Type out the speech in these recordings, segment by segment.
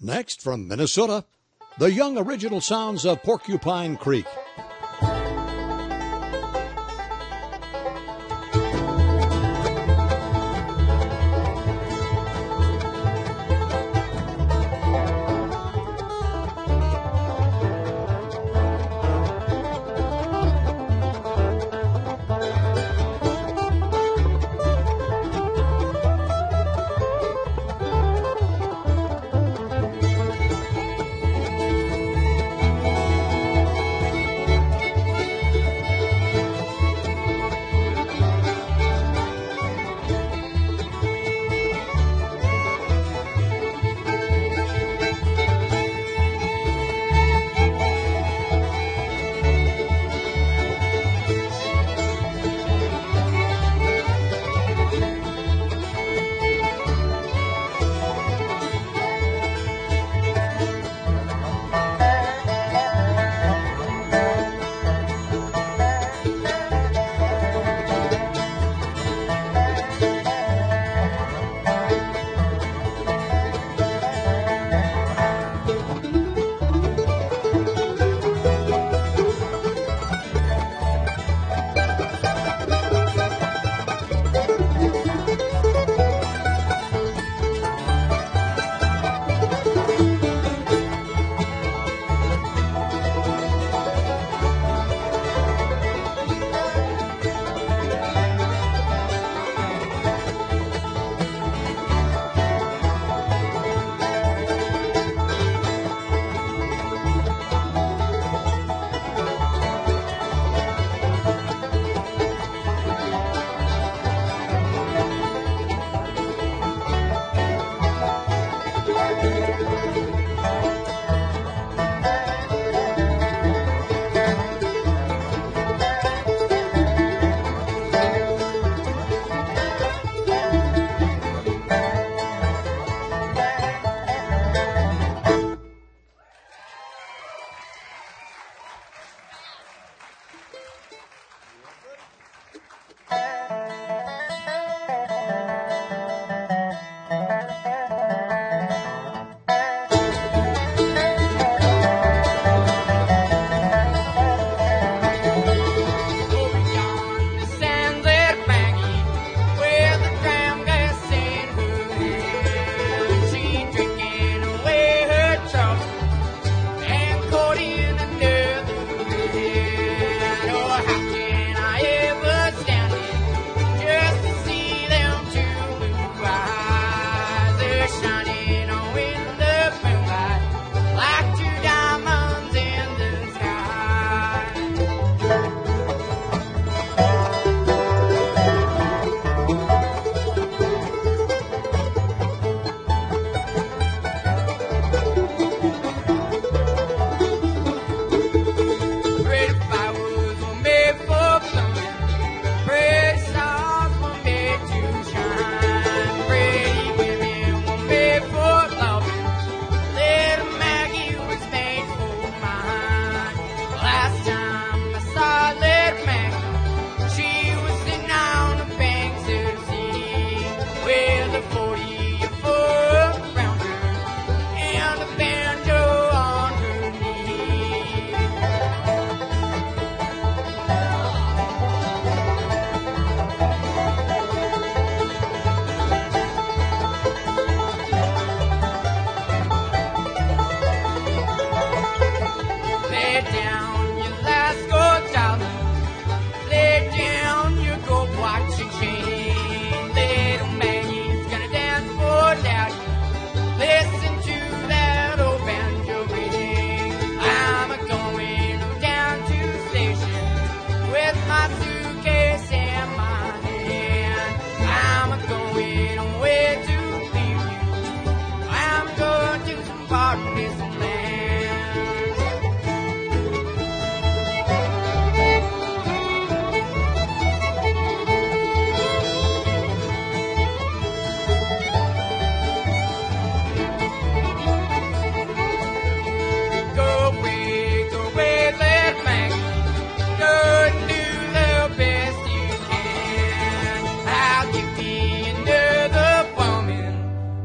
Next from Minnesota, the young original sounds of Porcupine Creek.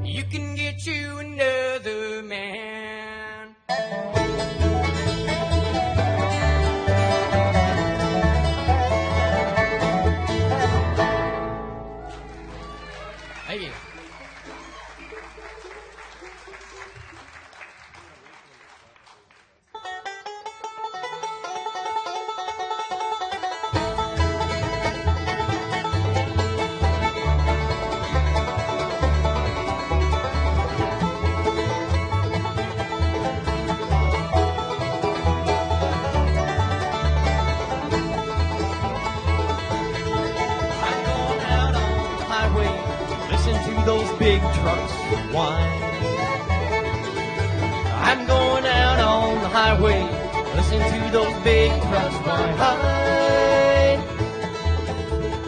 You can get you another man. man. Thank you. Those big trucks whine. I'm going out on the highway, listen to those big trucks whine.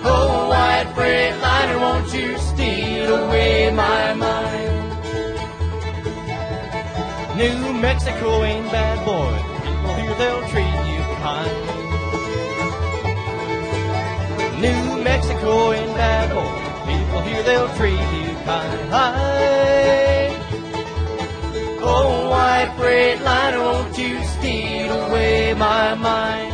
Oh, white freightliner, won't you steal away my mind? New Mexico ain't bad, boy. People here, they'll treat you kind. New Mexico ain't bad, boy. People here, they'll treat you kind. Oh, white freightliner, won't you steal away my mind?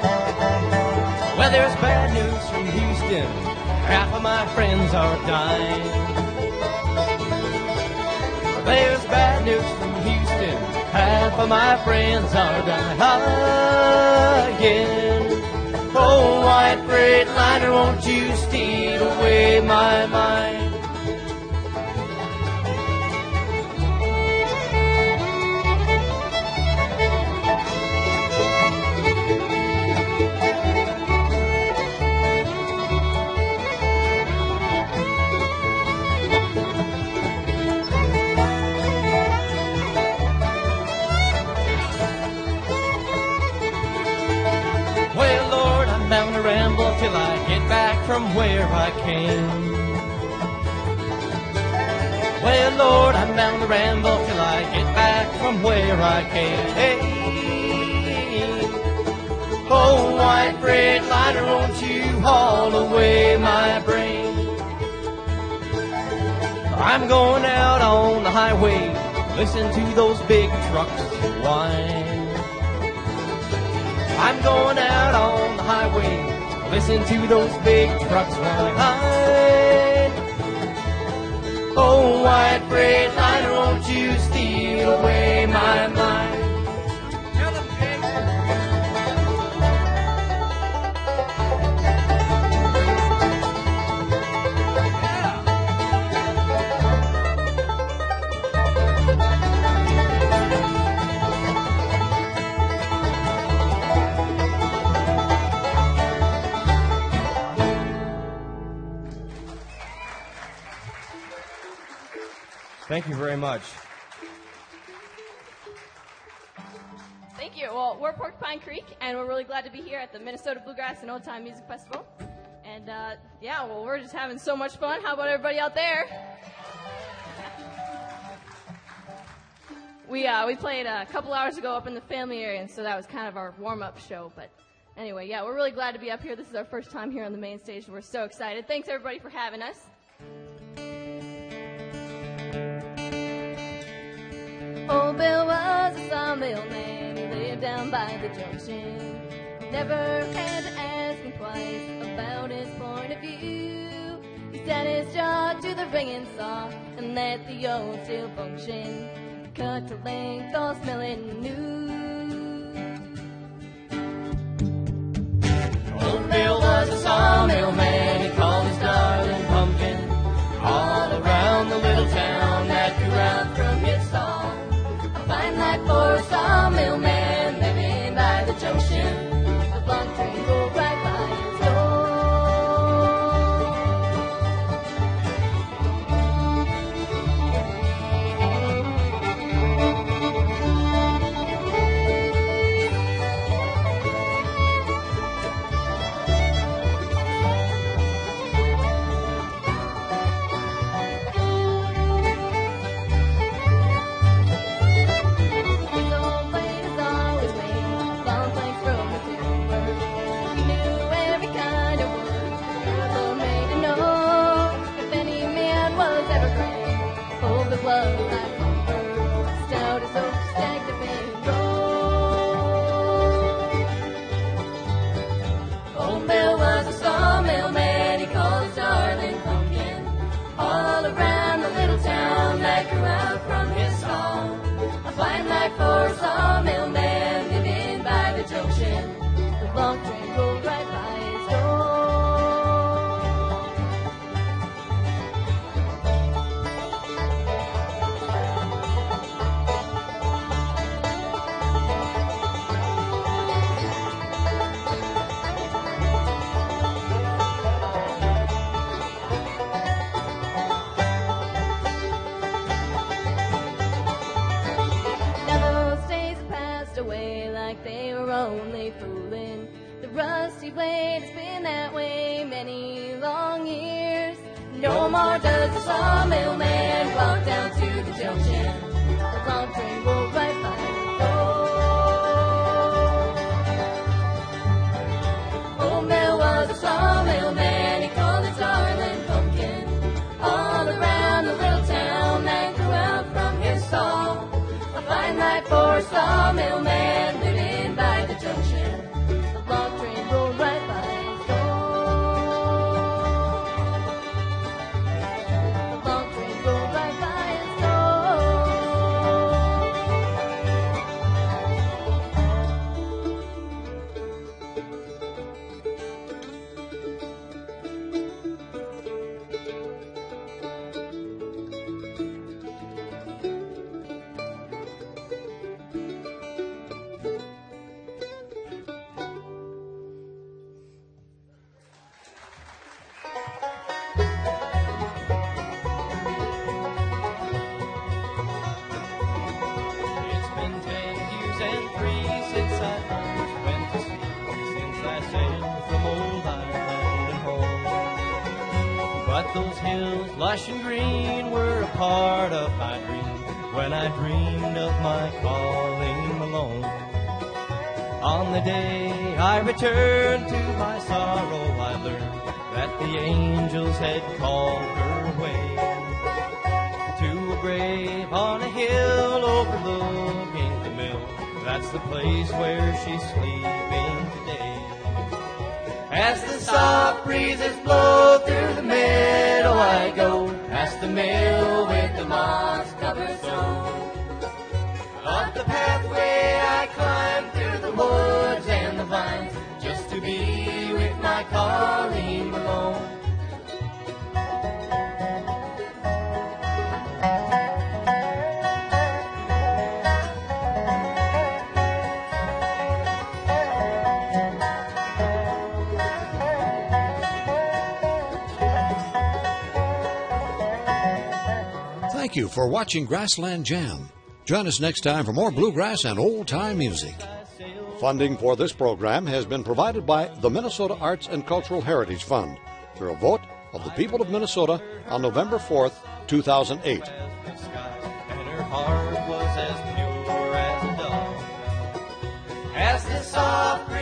Half of my friends are dying. There's bad news from Houston. Half of my friends are dying again. Oh, white freightliner, won't you steal away my mind? Till I get back from where I came. Well, Lord, I'm bound to ramble till I get back from where I came. Oh, white freightliner, won't you haul away my brain? I'm going out on the highway, listen to those big trucks whine. I'm going out on the highway, listen to those big trucks whine. Oh, white freightliner, won't you steal away my mind? Thank you very much. Thank you. Well, we're Porcupine Creek, and we're really glad to be here at the Minnesota Bluegrass and Old Time Music Festival. And, yeah, well, we're just having so much fun. How about everybody out there? We played a couple hours ago up in the family area, and so that was kind of our warm-up show. But anyway, yeah, we're really glad to be up here. This is our first time here on the main stage, and we're so excited. Thanks, everybody, for having us. Old Bill was a sawmill man. He lived down by the junction. Never had to ask him twice about his point of view. He set his jaw to the ringing saw and let the old steel function cut to length, all smelling new. Old Bill was a sawmill man. He called his darling pumpkin all around the little town that grew out from his saw. Fine life for a sawmill man living by the junction. The blunt train rolled right by his door. gold right by his door. Now those days passed away like they were only fooling. The rusty blade has been that way many long years. No more does the sawmill man walk down to the junction. The long train rolled right by his door. Old Mel was a sawmill man, he called it Darling Pumpkin. All around the little town that grew out from his saw, a fine life for a sawmill man living by the junction. Those hills, lush and green, were a part of my dream when I dreamed of my calling alone. On the day I returned to my sorrow, I learned that the angels had called her away to a grave on a hill overlooking the mill. That's the place where she's sleeping today. As the soft breezes blow through the meadow, I go past the mill with the moss-covered stone. Up the pathway I climb through the woods and the vines, just to be with my calling alone. Thank you for watching Grassland Jam. Join us next time for more bluegrass and old-time music. Funding for this program has been provided by the Minnesota Arts and Cultural Heritage Fund through a vote of the people of Minnesota on November 4th, 2008. As the